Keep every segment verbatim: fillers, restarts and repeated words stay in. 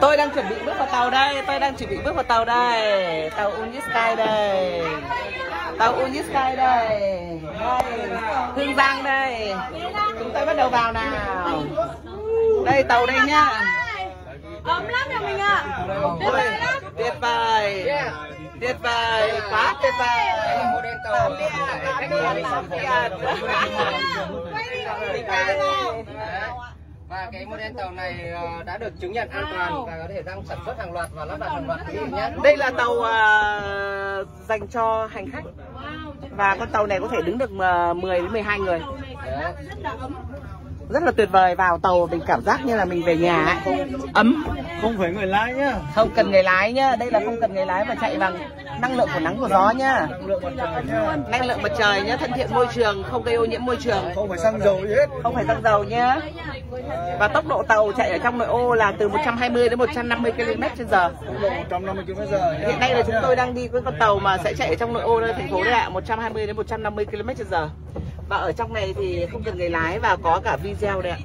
Tôi đang chuẩn bị bước vào tàu đây, tôi đang chuẩn bị bước vào tàu đây. Tàu Unitsky đây. Tàu Unitsky đây. Đây, Hương Giang đây. Chúng tôi bắt đầu vào nào. Đây tàu đây nhá. Ấm lắm nhà mình ạ. Tuyệt vời lắm. Tuyệt vời. Tuyệt vời, quá tuyệt vời. Tạm biệt, tạm biệt, tạm biệt. Và cái model tàu này đã được chứng nhận an toàn và có thể đang sản xuất hàng loạt và lắp đặt hàng loạt. Đây là tàu uh, dành cho hành khách. Và con tàu này có thể đứng được mười đến mười hai người. Rất là tuyệt vời, vào tàu mình cảm giác như là mình về nhà ấy. Ấm. Không phải người lái nhá. Không cần người lái nhá, đây là không cần người lái mà chạy bằng năng lượng của nắng của gió nhá. Năng lượng mặt trời nhá, thân thiện môi trường, không gây ô nhiễm môi trường. Không phải xăng dầu gì hết. Không phải xăng dầu nhá. Và tốc độ tàu chạy ở trong nội ô là từ một trăm hai mươi đến một trăm năm mươi ki lô mét trên giờ. Tốc độ một trăm năm mươi ki lô mét trên giờ. Hiện nay là chúng tôi đang đi với con tàu mà sẽ chạy ở trong nội ô thành phố đấy ạ, một trăm hai mươi đến một trăm năm mươi ki lô mét trên giờ. Và ở trong này thì không cần người lái và có cả video đấy ạ.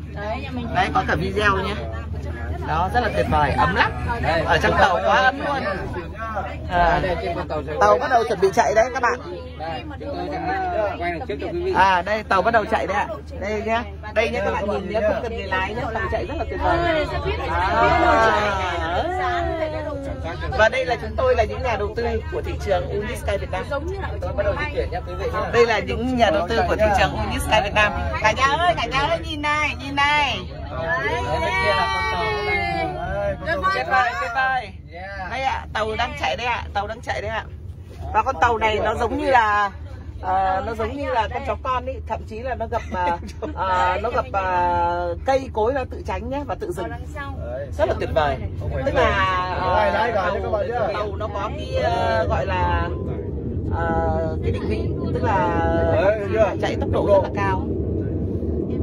Đấy, có cả video nhé. Đó, rất là tuyệt vời, ấm lắm. Ở trong tàu quá ấm luôn. À, tàu bắt đầu chuẩn bị chạy đấy các bạn. À, đây tàu bắt đầu chạy đấy ạ. Đây nhá. Đây nhá các bạn nhìn nhá, không cần người lái nhá, tàu chạy rất là tuyệt vời. À, và đây là chúng tôi là những nhà đầu tư của thị trường Unitsky Việt Nam. Đây là những nhà đầu tư của thị trường Unitsky Việt Nam. Cả nhà ơi, cả nhà ơi, nhìn này, nhìn này. Tuyệt vời, tuyệt vời. Đây ạ, à, tàu đang chạy đây ạ, à, tàu đang chạy đây ạ. À. Và con tàu này nó giống như là À, nó giống như là con chó con ý, thậm chí là nó gặp à, à, nó gặp à, cây cối nó tự tránh nhé và tự dừng, rất là tuyệt vời. Tức là à, tàu, tàu nó có cái uh, gọi là uh, cái định vị, tức là chạy tốc độ rất là cao.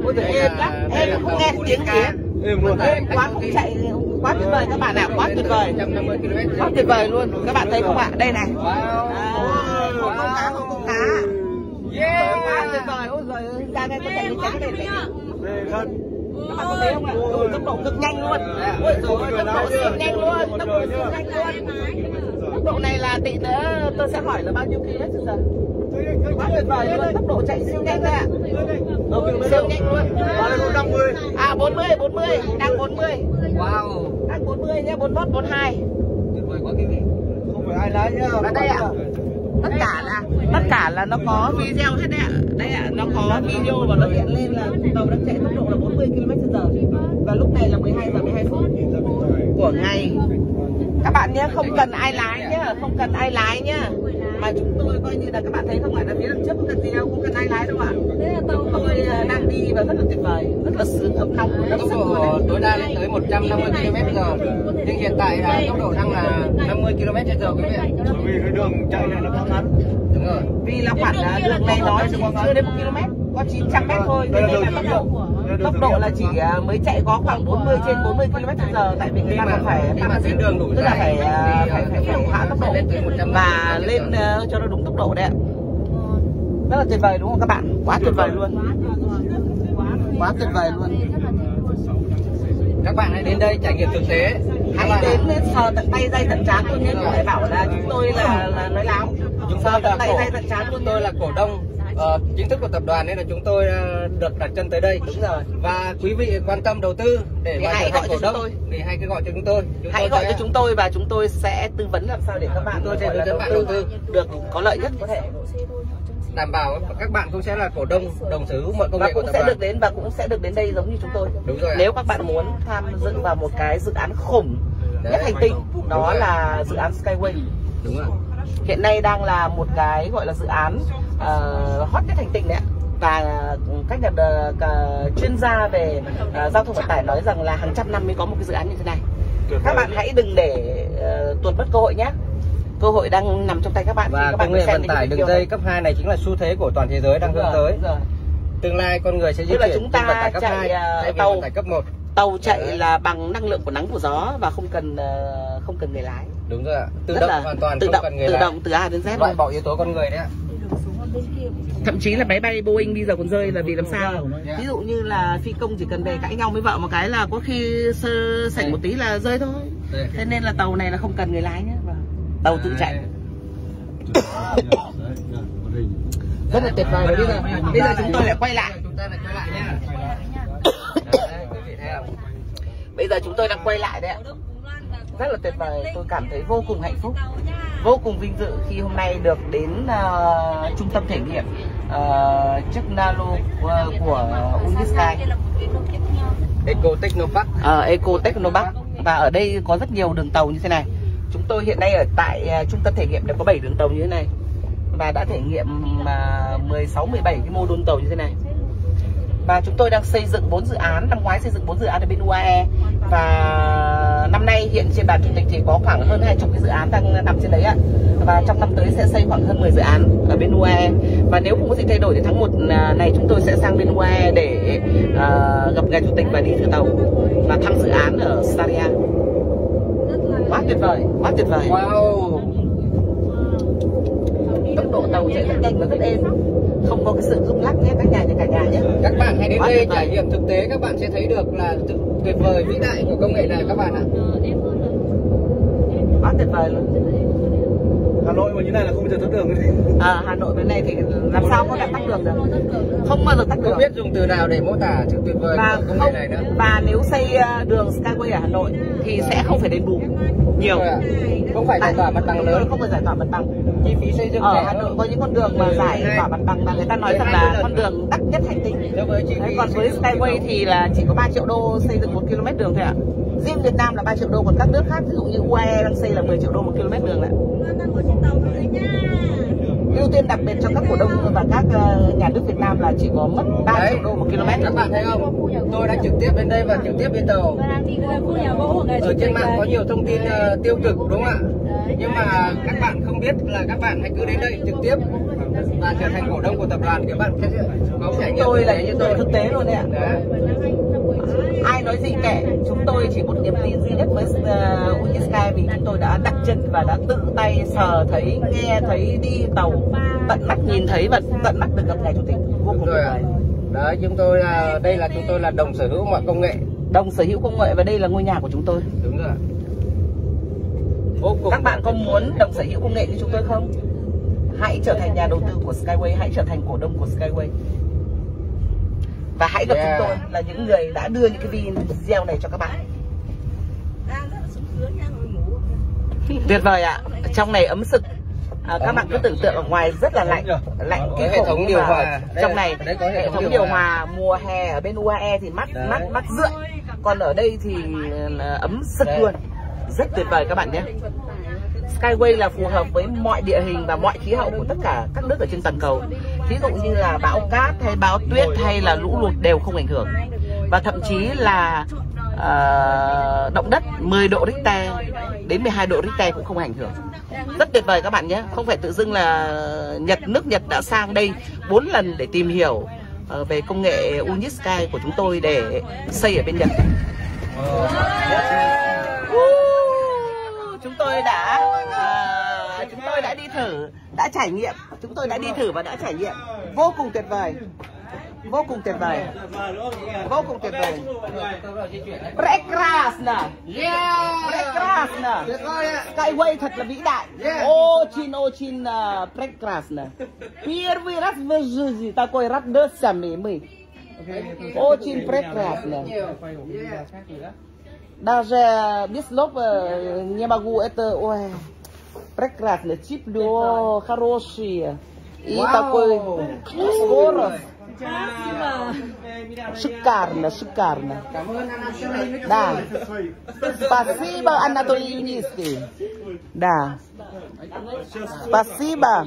Ôi trời, êm lắm, em không nghe tiếng tiếng quá không chạy. Quá tuyệt vời các bạn ạ, à, quá tuyệt vời, quá tuyệt vời luôn. Các bạn thấy không ạ? À? Đây này, không cá, không cá, quá tuyệt vời. Ôi giời ơi, ra đây có chạy đi trắng này, các bạn có thấy không ạ? À? Tốc độ cực nhanh luôn, ôi giời ơi, tốc độ siêu nhanh luôn, tốc độ siêu nhanh luôn. Tốc độ này là tí nữa tôi sẽ hỏi là bao nhiêu ki lô mét trên giờ. Quá tuyệt vời luôn, tốc độ chạy siêu nhanh đấy ạ, siêu nhanh luôn. À bốn mươi, bốn mươi, đang bốn mươi. Wow. Đang bốn mươi nhé, bốn mươi mốt, bốn mươi hai. Tuyệt vời quá quý vị. Không phải ai lái nhá. Ở đây ạ. À, tất cả là tất cả là nó có video hết đấy ạ. À. Đây ạ, à, nó có video và nó hiện lên là tàu đang chạy tốc độ là bốn mươi ki lô mét trên giờ và lúc này là mười hai giờ mười hai phút của ngày. Các bạn nhé, không cần ai lái nhá, không cần ai lái nhá. Mà chúng tôi coi như là các bạn thấy không ạ, là phía đằng trước không cần gì đâu, không cần ai lái đâu ạ. Thế là tàu tôi đang đi và rất là tuyệt vời, rất là sướng ấm nóng. Tốc độ tối đa lên tới một trăm năm mươi ki lô mét trên giờ. Nhưng hiện tại là tốc độ đang là năm mươi ki lô mét trên giờ quý vị. Bởi vì cái đường chạy này nó quá ngắn. Đúng rồi. Vì là khoảng là đường này nó chưa đến một ki lô mét, có chín trăm mét thôi. Đây là tốc độ. Tốc độ là chỉ mới chạy có khoảng bốn mươi trên bốn mươi ki lô mét trên giờ, tại vì người ta còn phải tăng tốc đường đủ, tức là phải phải phải hạ tốc độ và lên cho nó đúng tốc độ đấy ạ. Rất là tuyệt vời đúng không các bạn? Quá tuyệt vời luôn. Quá tuyệt vời luôn. Các bạn hãy đến đây trải nghiệm thực tế. Hãy đến sờ tận tay dây tận trán luôn nhé, không phải bảo là chúng tôi là, là nói láo. Sờ tận tay dây tận trán luôn, tôi là cổ đông Ờ, chính thức của tập đoàn nên là chúng tôi được đặt chân tới đây. Đúng rồi. Và quý vị quan tâm đầu tư để thì hãy gọi cho chúng tôi, thì hãy cứ gọi cho chúng tôi. Chúng hãy tôi gọi sẽ... cho chúng tôi và chúng tôi sẽ tư vấn làm sao để các bạn tôi sẽ đầu, đầu tư được có lợi nhất có thể, đảm bảo các bạn cũng sẽ là cổ đông đồng sở hữu mọi công nghệ của tập đoàn. Và cũng sẽ được đến và cũng sẽ được đến đây giống như chúng tôi. Đúng rồi. Nếu các bạn muốn tham dự vào một cái dự án khủng nhất hành tinh, đó là dự án Skyway. Đúng rồi. Hiện nay đang là một cái gọi là dự án uh, hot nhất hành tinh đấy ạ. Và các nhà uh, chuyên gia về uh, giao thông vận tải nói rằng là hàng trăm năm mới có một cái dự án như thế này. Tuyệt các bạn hãy đừng để uh, tuột mất cơ hội nhé. Cơ hội đang nằm trong tay các bạn. Và các công nghệ vận tải đường dây cấp hai này chính là xu thế của toàn thế giới đang hướng tới. Tương lai con người sẽ di chuyển chúng ta cấp chạy hai, tàu cấp một. Tàu chạy đấy, là bằng năng lượng của nắng của gió và không cần uh, không cần người lái. Đúng rồi ạ. Tự động hoàn toàn, tự động, tự động từ A đến Z, loại bỏ yếu tố con người đấy ạ. Thậm chí là máy bay Boeing bây giờ còn rơi là vì làm sao? Ví dụ như là phi công chỉ cần về cãi nhau với vợ một cái là có khi sơ sảnh một tí là rơi thôi. Thế nên là tàu này là không cần người lái nhé, tàu tự chạy. Rất là tuyệt vời. Bây giờ bây giờ chúng tôi lại quay lại. Bây giờ chúng tôi đang quay lại đấy ạ. Rất là tuyệt vời, tôi cảm thấy vô cùng hạnh phúc, vô cùng vinh dự khi hôm nay được đến uh, trung tâm thể nghiệm uh, chức Nalo uh, của Unitsky, EcoTechnoPark, uh, EcoTechnoPark. Và ở đây có rất nhiều đường tàu như thế này. Chúng tôi hiện nay ở tại uh, trung tâm thể nghiệm đã có bảy đường tàu như thế này và đã thể nghiệm uh, mười sáu mười bảy cái mô đun tàu như thế này. Và chúng tôi đang xây dựng bốn dự án, năm ngoái xây dựng bốn dự án ở bên u a e, và năm nay hiện trên bàn chủ tịch thì có khoảng hơn hai mươi cái dự án đang nằm trên đấy ạ. Và trong năm tới sẽ xây khoảng hơn mười dự án ở bên u a e. Và nếu không có gì thay đổi thì tháng một này chúng tôi sẽ sang bên u a e để uh, gặp ngài chủ tịch và đi thử tàu và thăm dự án ở Staria. Quá tuyệt vời, quá tuyệt vời. Wow. Tốc độ tàu chạy rất nhanh và rất êm, không có cái sự rung lắc nhé các nhà nhà cả nhà nhé. Các bạn hãy đến quá đây trải nghiệm thực tế, các bạn sẽ thấy được là sự tuyệt vời vĩ đại của công nghệ này các bạn ạ. Quá tuyệt vời luôn. Hà Nội mà như này là không bao giờ tắt đường. À, Hà Nội bên này thì làm sao có tắt đường được? Không bao giờ tắt đường. Không biết dùng từ nào để mô tả sự tuyệt vời của công nghệ này nữa. Và nếu xây đường Skyway ở Hà Nội thì sẽ không phải đền bù nhiều. Không phải giải tỏa mặt bằng lớn, không phải giải tỏa mặt bằng. Chi phí xây dựng ở Hà Nội có những con đường mà giải tỏa mặt bằng mà người ta nói rằng là con đường đắt nhất hành tinh. Còn với Skyway thì là chỉ có ba triệu đô xây dựng một km đường thôi ạ. Riêng Việt Nam là ba triệu đô, còn các nước khác ví dụ như u a e đang xây là mười triệu đô một km đường ạ. Ưu tiên đặc biệt cho các cổ đông và các nhà nước Việt Nam là chỉ có mất ba triệu đô một km. Các bạn thấy không? Tôi đã trực tiếp đến đây và trực tiếp đi tàu. Ở trên mạng có nhiều thông tin uh, tiêu cực đúng không ạ? Nhưng mà các bạn không biết là các bạn hãy cứ đến đây trực tiếp và trở thành cổ đông của tập đoàn thì bạn sẽ có trải nghiệm. Tôi là như tôi thực tế luôn đấy ạ. Ai nói gì kể, chúng tôi chỉ một niềm tin duy nhất với uh, Unitsky, vì chúng tôi đã đặt chân và đã tự tay sờ thấy, nghe thấy, đi tàu tận mắt nhìn thấy và tận mắt được gặp ngài chủ tịch. Vô cùng tuyệt vời. Đấy, chúng tôi là đây là chúng tôi là đồng sở hữu mọi công nghệ, đồng sở hữu công nghệ, và đây là ngôi nhà của chúng tôi. Đúng rồi. Vô cùng. Các bạn có muốn đồng sở hữu công nghệ như chúng tôi không? Hãy trở thành nhà đầu tư của Skyway, hãy trở thành cổ đông của Skyway. Và hãy gặp yeah. chúng tôi là những người đã đưa những cái video này cho các bạn. Tuyệt vời ạ, trong này ấm sực. À, các bạn cứ tưởng tượng ở ngoài rất là lạnh, lạnh cái hệ thống điều hòa. Trong này hệ thống điều hòa mùa hè ở bên u a e thì mát mát mát rượi, còn ở đây thì ấm sực luôn. Rất tuyệt vời các bạn nhé. Skyway là phù hợp với mọi địa hình và mọi khí hậu của tất cả các nước ở trên toàn cầu. Ví dụ như là bão cát hay bão tuyết hay là lũ lụt đều không ảnh hưởng. Và thậm chí là uh, động đất mười độ Richter đến mười hai độ Richter cũng không ảnh hưởng. Rất tuyệt vời các bạn nhé. Không phải tự dưng là Nhật, nước Nhật đã sang đây bốn lần để tìm hiểu uh, về công nghệ Unitsky của chúng tôi để xây ở bên Nhật. Chúng tôi đã uh, chúng tôi đã đi thử, đã trải nghiệm, chúng tôi đã đi thử và đã trải nghiệm. Vô cùng tuyệt vời, vô cùng tuyệt vời, vô cùng tuyệt vời. Prekrasna, prekrasna. Skyway thật là vĩ đại. Очень, очень прекрасно. Первый раз в жизни такой радостный мы. Очень прекрасно. Даже без слов не могу, это ой, прекрасно, тепло, хорошие и такой скорость. Шикарно, шикарно. Да. Спасибо, Анатолий Юницкий. Да. Спасибо.